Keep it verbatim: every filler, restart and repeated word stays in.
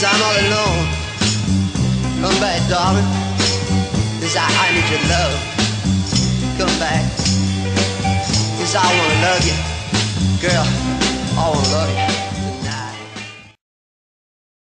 I'm all alone. Come back, darling. Cause I, I need your love. Come back. Cause I wanna love you. Girl, I wanna love you.